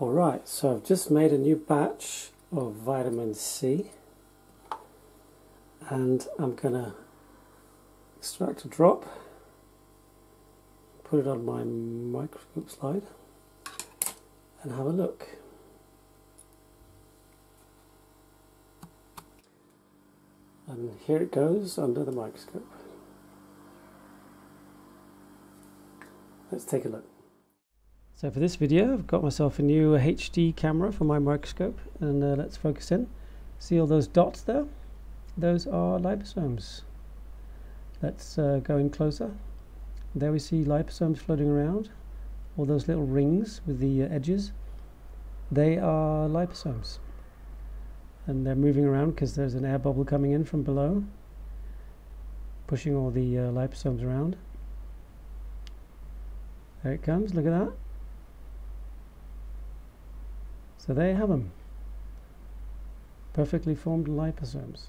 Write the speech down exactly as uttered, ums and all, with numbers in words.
Alright, so I've just made a new batch of vitamin C, and I'm going to extract a drop, put it on my microscope slide and have a look. And here it goes under the microscope. Let's take a look. So for this video, I've got myself a new H D camera for my microscope, and uh, let's focus in. See all those dots there? Those are liposomes. Let's uh, go in closer. There we see liposomes floating around. All those little rings with the uh, edges, they are liposomes. And they're moving around because there's an air bubble coming in from below, pushing all the uh, liposomes around. There it comes, look at that. So there you have them, perfectly formed liposomes.